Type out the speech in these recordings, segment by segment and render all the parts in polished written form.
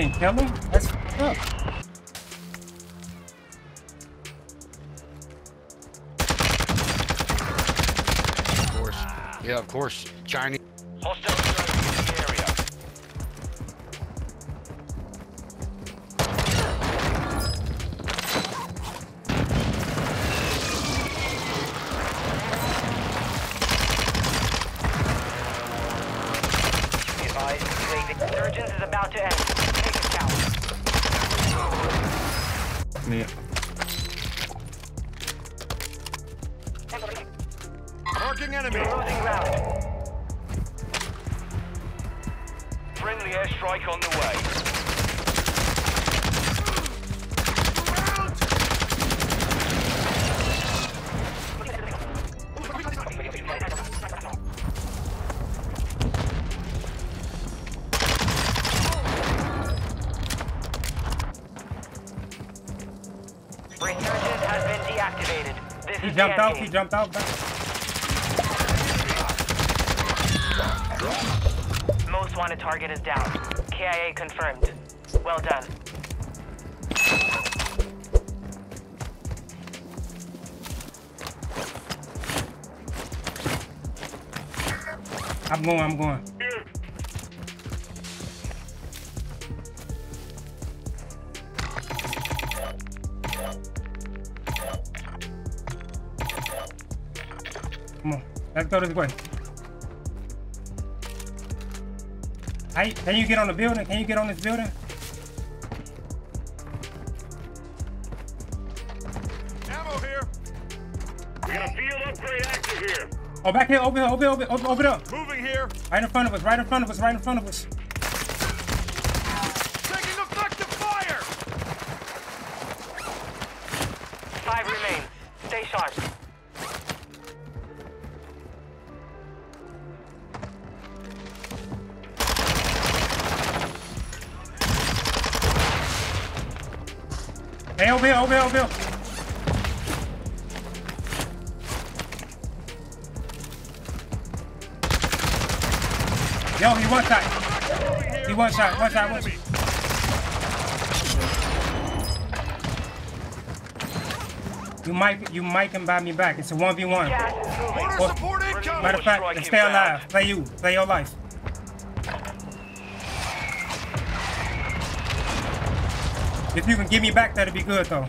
didn't kill me? That's f***ed up. Of course. Yeah, of course. Chinese. Hostile Surgeons is about to end. Take it down. Yeah. Marking enemy. Losing ground. Friendly airstrike on the way. He jumped out, back. Most wanted target is down. KIA confirmed. Well done. I'm going. Come on, let's go this way. Hey, can you get on the building? Can you get on this building? Ammo here. We got a field upgrade active here. Oh, back here, over there. Moving here. Right in front of us. Taking effective fire. 5 remain. Stay sharp. Hey, over here. Yo, he one shot. You might can buy me back. It's a 1v1. Matter of fact, stay alive. Play your life. If you can give me back, that'd be good, though.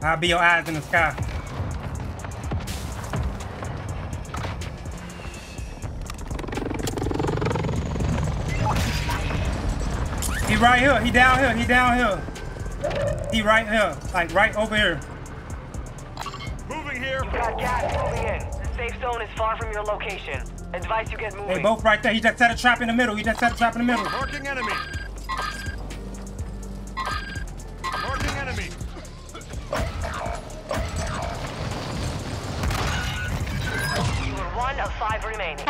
I'll be your eyes in the sky. He right here. He down here. He right here. Like, right over here. Moving here. You got gas moving in. The safe zone is far from your location. Advise you get moving. They both right there. He just set a trap in the middle. Marking enemy. You are 1 of 5 remaining.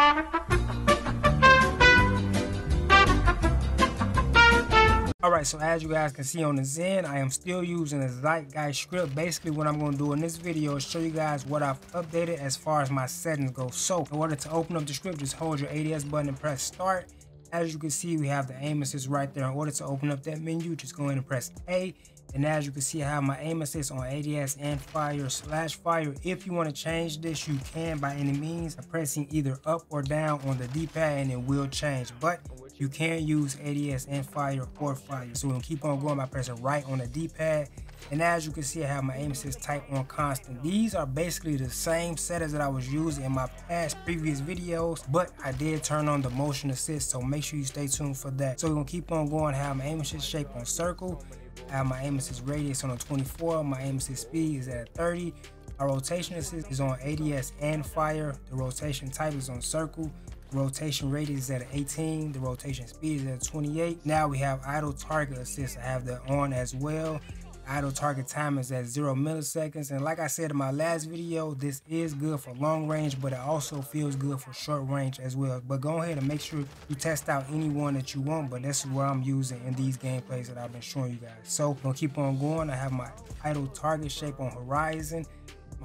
Alright, so as you guys can see on the Zen, I am still using a Zeitgeist script. Basically, what I'm going to do in this video is show you guys what I've updated as far as my settings go. So, in order to open up the script, just hold your ADS button and press start. As you can see, we have the aim assist right there. In order to open up that menu, just go in and press A. And as you can see, I have my aim assist on ADS and fire/fire. If you want to change this, you can by any means by pressing either up or down on the D-pad and it will change. But you can use ADS and fire or fire. So we'll keep on going by pressing right on the D-pad. And as you can see, I have my aim assist type on constant. These are basically the same settings that I was using in my past previous videos, but I did turn on the motion assist, so make sure you stay tuned for that. So we're gonna keep on going. I have my aim assist shape on circle. I have my aim assist radius on a 24. My aim assist speed is at 30. Our rotation assist is on ADS and fire. The rotation type is on circle. Rotation radius is at 18. The rotation speed is at 28. Now we have idle target assist. I have that on as well. Idle target time is at 0 milliseconds, and like I said in my last video, this is good for long range, but it also feels good for short range as well. But go ahead and make sure you test out any one that you want, but this is what I'm using in these gameplays that I've been showing you guys. So I'm gonna keep on going. I have my idle target shape on horizon.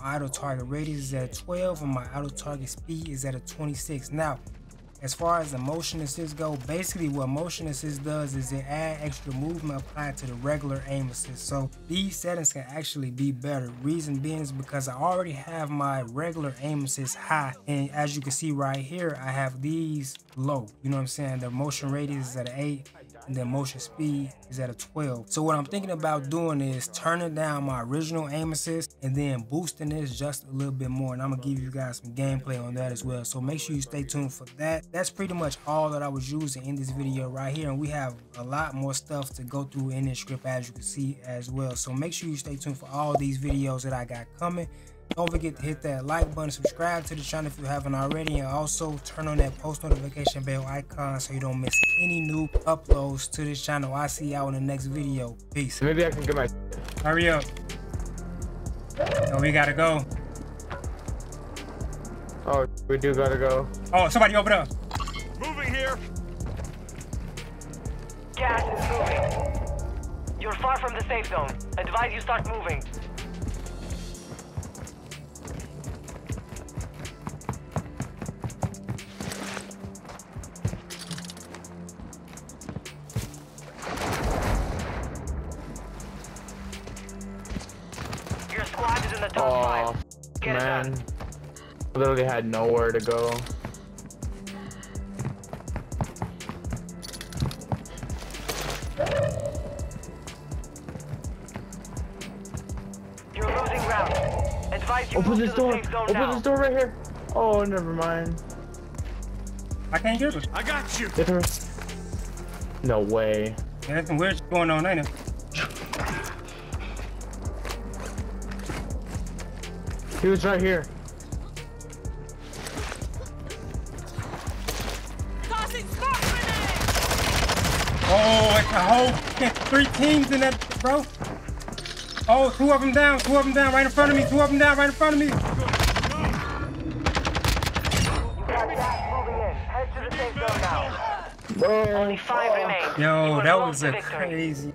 My auto target radius is at a 12 and my auto target speed is at a 26. Now, as far as the motion assist go, basically what motion assist does is it adds extra movement applied to the regular aim assist. So these settings can actually be better. Reason being is because I already have my regular aim assist high, and as you can see right here, I have these low. You know what I'm saying? The motion radius is at an 8. And then motion speed is at a 12. So what I'm thinking about doing is turning down my original aim assist and then boosting this just a little bit more. And I'm gonna give you guys some gameplay on that as well. So make sure you stay tuned for that. That's pretty much all that I was using in this video right here. And we have a lot more stuff to go through in this script, as you can see as well. So make sure you stay tuned for all these videos that I got coming. Don't forget to hit that like button, subscribe to the channel if you haven't already, and also turn on that post notification bell icon so you don't miss any new uploads to this channel. I'll see y'all in the next video. Peace. Maybe I can get my... Hurry up. Oh, we gotta go. Oh, we do gotta go. Oh, somebody open up. Moving here. Gas is moving. You're far from the safe zone. Advise you start moving. Oh, man. I literally had nowhere to go. You're losing ground. Advise you open this door. Open this door right here. Oh, never mind. I can't get it. I got you. No way. Yeah, there's some weird shit going on, ain't it? He was right here. Oh, it's a whole three teams in that, bro. Oh, two of them down, right in front of me, Only 5 remain. Yo, that was a crazy.